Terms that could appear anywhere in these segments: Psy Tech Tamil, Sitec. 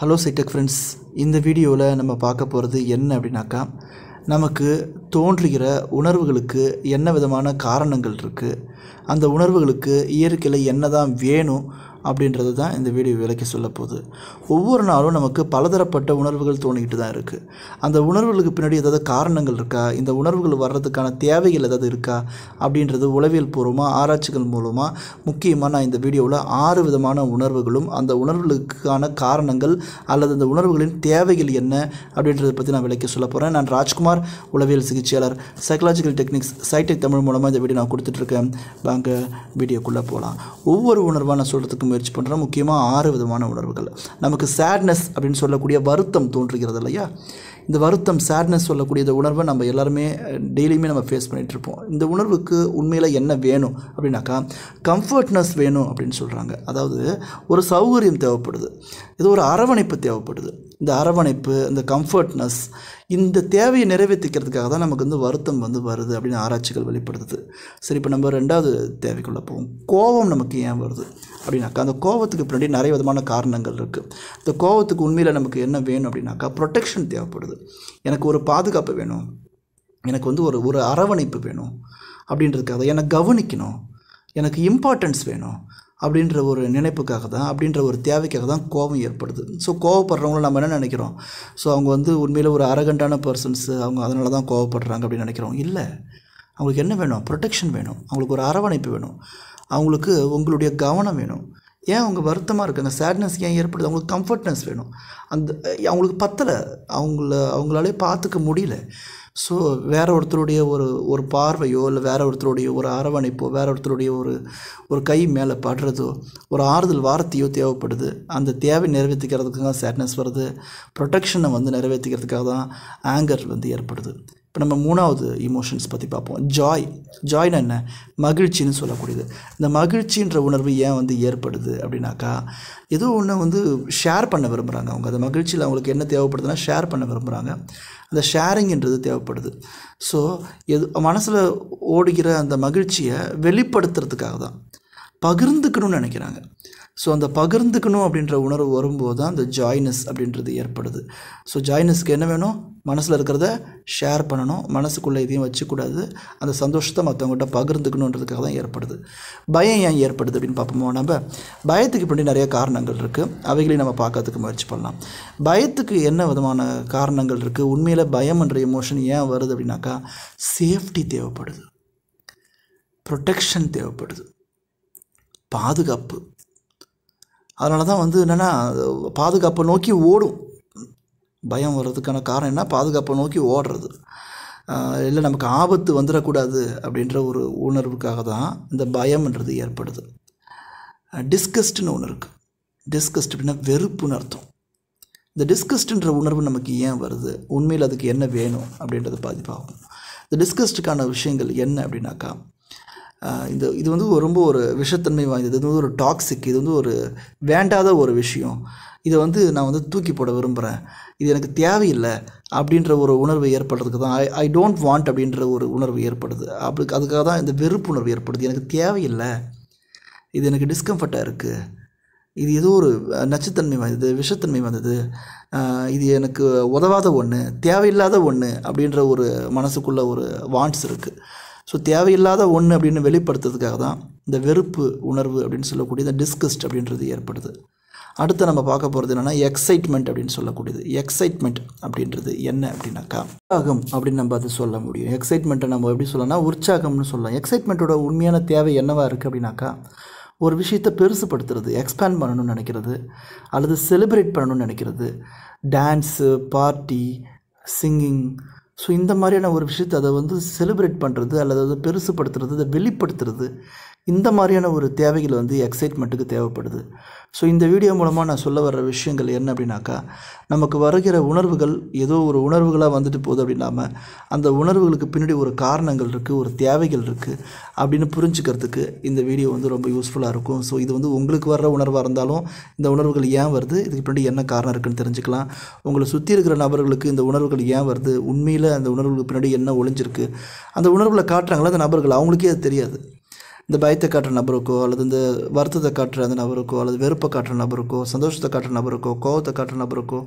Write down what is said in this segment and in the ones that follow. Hello Sitec friends, in the video la nama paaka poradhu enna appadinakka namakku thondrugira unarvugalukku enna vidhamana kaaranangal irukku andha unarvugalukku iyerkila enna dhaan venum அப்படின்றது தான் இந்த video விளக்கி சொல்ல போகுது. ஒவ்வொரு நாளும் நமக்கு பலதரப்பட்ட உணர்வுகள் தோணிக்கிட்டு தான் இருக்கு. அந்த உணர்வுகளுக்கு பின்னாடி ஏதாவது காரணங்கள் இருக்கா, இந்த உணர்வுகள் வர்றதுக்கான தேவைகள் ஏதாவது இருக்கா அப்படின்றது உளவியல் பூர்வமா ஆராய்ச்சிகள் மூலமா முக்கியமா நான் இந்த வீடியோல 6 விதமான உணர்வுகளும் அந்த உணர்வுகளுக்கான காரணங்கள் அல்லது அந்த உணர்வுகளின் தேவைகள் என்ன அப்படின்றத பத்தி நான் விளக்கி சொல்ல போறேன். நான் ராஜ்குமார், உளவியல் சிகிச்சையாளர், சைக்காலஜிக்கல் டெக்னிக்ஸ், சைடெக் தமிழ் மூலமா இந்த வீடியோ நான் கொடுத்துட்டு இருக்கேன். வாங்க வீடியோக்குள்ள போலாம். ஒவ்வொரு உணர்வா நான் சொல்றதுக்கு முயற்சி பண்றோம். முக்கியமா 6 விதமான உணர்வுகள். நமக்கு sadness அப்படினு சொல்லக்கூடிய வருத்தம் தோன்றுகிறது இல்லையா? இந்த வருத்தம் sadness சொல்லக்கூடிய இந்த உணர்வை நம்ம எல்லாரும் டெய்லியுமே நம்ம ஃபேஸ் பண்ணிட்டு இருப்போம். இந்த உணர்வுக்கு உண்மையில என்ன வேணும் அப்படினாக்கா கம்ஃபர்ட்னஸ் வேணும் அப்படினு சொல்றாங்க. அதாவது ஒரு சௌகரியம் தேவைப்படுது. இது ஒரு அரவணைப்பு தேவைப்படுது. இந்த அரவணைப்பு, இந்த கம்ஃபர்ட்னஸ், இந்த தேவையை நிறைவேற்றிக்கிறதுக்காக தான் நமக்கு வந்து வருத்தம் வந்து வருது அப்படின்னு ஆராய்ச்சிகள் வெளிப்படுத்துது. சரி, இப்போ நம்ம ரெண்டாவது தேவைக்குள்ள போவோம். கோபம் நமக்கு ஏன் வருது அப்படினாக்கா அந்த கோபத்துக்கு பின்னாடி நிறைய விதமான காரணங்கள் இருக்கு. இந்த கோபத்துக்கு உண்மையில நமக்கு என்ன வேணும் அப்படினாக்கா ப்ரொடெக்ஷன் தேவைப்படுது. எனக்கு ஒரு பாதுகாப்பு வேணும், எனக்கு வந்து ஒரு அரவணைப்பு வேணும் அப்படின்றதுக்காக, எனக்கு கவனிக்கணும், எனக்கு இம்பார்ட்டன்ஸ் வேணும் அப்படின்ற ஒரு நினைப்புக்காக தான், அப்படின்ற ஒரு தேவைக்காக தான் கோபம் ஏற்படுது. ஸோ கோவப்படுறவங்கள நம்ம என்ன நினைக்கிறோம்? ஸோ அவங்க வந்து உண்மையில் ஒரு அரகண்டான பர்சன்ஸ், அவங்க அதனால தான் கோவப்படுறாங்க அப்படின்னு நினைக்கிறோம். இல்லை, அவங்களுக்கு என்ன வேணும்? ப்ரொடெக்ஷன் வேணும், அவங்களுக்கு ஒரு அரவணைப்பு வேணும், அவங்களுக்கு உங்களுடைய கவனம் வேணும். ஏன் அவங்க வருத்தமாக இருக்காங்க? சேட்னஸ் ஏன் ஏற்படுது? அவங்களுக்கு கம்ஃபர்ட்னஸ் வேணும், அந்த அவங்களுக்கு பத்தலை, அவங்களாலே பார்த்துக்க முடியல. ஸோ வேறு ஒருத்தருடைய ஒரு பார்வையோ இல்லை வேறு ஒருத்தருடைய ஒரு அரவணைப்போ, வேறு ஒருத்தருடைய ஒரு கை மேலே படுறதோ, ஒரு ஆறுதல் வார்த்தையோ தேவைப்படுது. அந்த தேவை நிறைவேற்றிக்கிறதுக்காக சேட்னஸ் வருது. ப்ரொடெக்ஷனை வந்து நிறைவேற்றிக்கிறதுக்காக தான் ஆங்கர் வந்து ஏற்படுது. இப்போ நம்ம மூணாவது இமோஷன்ஸ் பற்றி பார்ப்போம். ஜாய். ஜாய்னா என்ன? மகிழ்ச்சின்னு சொல்லக்கூடியது. இந்த மகிழ்ச்சின்ற உணர்வு ஏன் வந்து ஏற்படுது அப்படின்னாக்கா ஏதோ ஒன்று வந்து ஷேர் பண்ண விரும்புகிறாங்க அவங்க. அந்த மகிழ்ச்சியில் அவங்களுக்கு என்ன தேவைப்படுதுன்னா ஷேர் பண்ண விரும்புகிறாங்க. அந்த ஷேரிங்கிறது தேவைப்படுது. ஸோ மனசில் ஓடுகிற அந்த மகிழ்ச்சியை வெளிப்படுத்துறதுக்காக தான் பகிர்ந்துக்கணும்னு நினைக்கிறாங்க. ஸோ அந்த பகிர்ந்துக்கணும் அப்படின்ற உணர்வு வரும்போது தான் அந்த ஜாய்னஸ் அப்படின்றது ஏற்படுது. ஸோ ஜாய்னஸ்க்கு என்ன வேணும்? மனசில் இருக்கிறத ஷேர் பண்ணணும், மனசுக்குள்ளே இதையும் வச்சுக்கூடாது, அந்த சந்தோஷத்தை மற்றவங்கள்ட்ட பகிர்ந்துக்கணுன்றதுக்காக தான் ஏற்படுது. பயம் ஏன் ஏற்படுது அப்படின்னு பார்ப்போமோ. நம்ம பயத்துக்கு பின்னாடி நிறைய காரணங்கள் இருக்குது, அவைகளையும் நம்ம பார்க்கறதுக்கு முயற்சி பண்ணலாம். பயத்துக்கு என்ன விதமான காரணங்கள் இருக்குது? உண்மையில் பயம்ன்ற எமோஷன் ஏன் வருது அப்படின்னாக்கா சேஃப்டி தேவைப்படுது, ப்ரொடெக்ஷன் தேவைப்படுது, பாதுகாப்பு. அதனால தான் வந்து என்னென்னா பாதுகாப்பை நோக்கி ஓடும். பயம் வர்றதுக்கான காரணம் என்ன? பாதுகாப்பை நோக்கி ஓடுறது. இல்லை நமக்கு ஆபத்து வந்துடக்கூடாது அப்படின்ற ஒரு உணர்வுக்காக தான் இந்த பயம்ன்றது ஏற்படுது. டிஸ்கஸ்ட்னு ஒன்று இருக்குது. டிஸ்கஸ்ட் அப்படின்னா வெறுப்புன்னு அர்த்தம். இந்த டிஸ்கஸ்ட்ன்ற உணர்வு நமக்கு ஏன் வருது? உண்மையில் அதுக்கு என்ன வேணும் அப்படின்றது பாதிப்பாகும். இந்த டிஸ்கஸ்ட்டுக்கான விஷயங்கள் என்ன அப்படின்னாக்கா இது வந்து ரொம்ப ஒரு விஷத்தன்மை வாய்ந்தது, இது வந்து ஒரு டாக்ஸிக், இது வந்து ஒரு வேண்டாத ஒரு விஷயம், இதை வந்து நான் வந்து தூக்கி போட விரும்புகிறேன், இது எனக்கு தேவையில்லை அப்படின்ற ஒரு உணர்வு ஏற்படுறதுக்கு தான் ஐ டோன்ட் வாண்ட் அப்படின்ற ஒரு உணர்வு ஏற்படுது. அதுக்காக தான் இந்த வெறுப்புணர்வு ஏற்படுது. எனக்கு தேவையில்லை, இது எனக்கு டிஸ்கம்ஃபர்ட்டாக இருக்குது, இது ஏதோ ஒரு நச்சுத்தன்மை வந்தது, விஷத்தன்மை வந்தது, இது எனக்கு உதவாத ஒன்று, தேவையில்லாத ஒன்று அப்படின்ற ஒரு மனசுக்குள்ளே ஒரு வாண்ட்ஸ் இருக்குது. ஸோ தேவையில்லாத ஒன்று அப்படின்னு வெளிப்படுத்துறதுக்காக தான் இந்த வெறுப்பு உணர்வு அப்படின்னு சொல்லக்கூடிய இந்த டிஸ்கஸ்ட் அப்படின்றது ஏற்படுது. அடுத்து நம்ம பார்க்க போகிறது என்னென்னா எக்ஸைட்மெண்ட் அப்படின்னு சொல்லக்கூடியது. எக்ஸைட்மெண்ட் அப்படின்றது என்ன அப்படின்னாக்கா உற்சாகம் அப்படின்னு நம்ம அதை சொல்ல முடியும். எக்ஸைட்மெண்ட்டை நம்ம எப்படி சொல்லணும்னா உற்சாகம்னு சொல்லலாம். எக்ஸைட்மெண்ட்டோட உண்மையான தேவை என்னவா இருக்குது அப்படின்னாக்கா ஒரு விஷயத்தை பெருசுப்படுத்துறது, எக்ஸ்பேண்ட் பண்ணணும்னு நினைக்கிறது, அல்லது செலிப்ரேட் பண்ணணும்னு நினைக்கிறது. டான்ஸு, பார்ட்டி, சிங்கிங், ஸோ இந்த மாதிரியான ஒரு விஷயத்தை அதை வந்து செலிப்ரேட் பண்ணுறது அல்லது அதை பெருசுப்படுத்துறது, அதை வெளிப்படுத்துறது, இந்த மாதிரியான ஒரு தேவைகள் வந்து எக்ஸைட்மெண்ட்டுக்கு தேவைப்படுது. ஸோ இந்த வீடியோ மூலமாக நான் சொல்ல வர்ற விஷயங்கள் என்ன அப்படின்னாக்கா நமக்கு வருகிற உணர்வுகள் ஏதோ ஒரு உணர்வுகளாக வந்துட்டு போகுது அப்படின்னாமல் அந்த உணர்வுகளுக்கு பின்னாடி ஒரு காரணங்கள் இருக்குது, ஒரு தேவைகள் இருக்குது அப்படின்னு புரிஞ்சுக்கிறதுக்கு இந்த வீடியோ வந்து ரொம்ப யூஸ்ஃபுல்லாக இருக்கும். ஸோ இது வந்து உங்களுக்கு வர்ற உணர்வாக இருந்தாலும் இந்த உணர்வுகள் ஏன் வருது, இதுக்கு பின்னாடி என்ன காரணம் இருக்குதுன்னு தெரிஞ்சுக்கலாம். உங்களை சுற்றி இருக்கிற நபர்களுக்கு இந்த உணர்வுகள் ஏன் வருது, உண்மையில் அந்த உணர்வுகளுக்கு பின்னாடி என்ன ஒளிஞ்சிருக்கு, அந்த உணர்வுகளை காட்டுறாங்களா அந்த நபர்கள், அவங்களுக்கே அது தெரியாது. இந்த பயத்தை காட்டுற நபருக்கோ அல்லது இந்த வருத்தத்தை காட்டுற அந்த நபருக்கோ அல்லது வெறுப்பை காட்டுற நபருக்கோ சந்தோஷத்தை காட்டுற நபருக்கோ கோபத்தை காட்டுற நபருக்கோ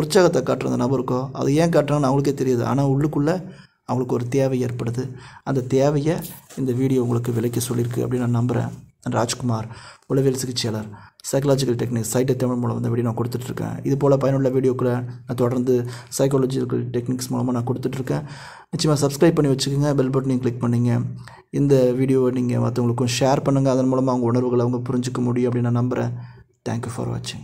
உற்சாகத்தை காட்டுற அந்த நபருக்கோ அது ஏன் காட்டுறாங்கன்னு அவங்களுக்கே தெரியுது. ஆனால் உள்ளுக்குள்ளே அவங்களுக்கு ஒரு தேவை ஏற்படுது. அந்த தேவையை இந்த வீடியோ உங்களுக்கு விளக்கி சொல்லியிருக்கு அப்படின்னு நான் நம்புகிறேன். நான் ராஜ்குமார், உளவியல் சிகிச்சையாளர், சைக்கலாஜிக்கல் டெக்னிக்ஸ் சைடெக் தமிழ் மூலம் இந்த வீடியோ நான் கொடுத்துட்ருக்கேன். இது போல் பயனுள்ள வீடியோக்களை நான் தொடர்ந்து சைக்காலஜிக்கல் டெக்னிக்ஸ் மூலமாக நான் கொடுத்துட்ருக்கேன். நிச்சயமாக சப்ஸ்கிரைப் பண்ணி வச்சுக்கோங்க, பெல் பட்டனையும் கிளிக் பண்ணிங்க. இந்த வீடியோவை நீங்கள் மற்றவங்களுக்கும் ஷேர் பண்ணுங்கள். அதன் மூலமாக அவங்க உணர்வுகளை அவங்க புரிஞ்சிக்க முடியும் அப்படின்னு நான் நம்புகிறேன். தேங்க்யூ ஃபார் வாட்சிங்.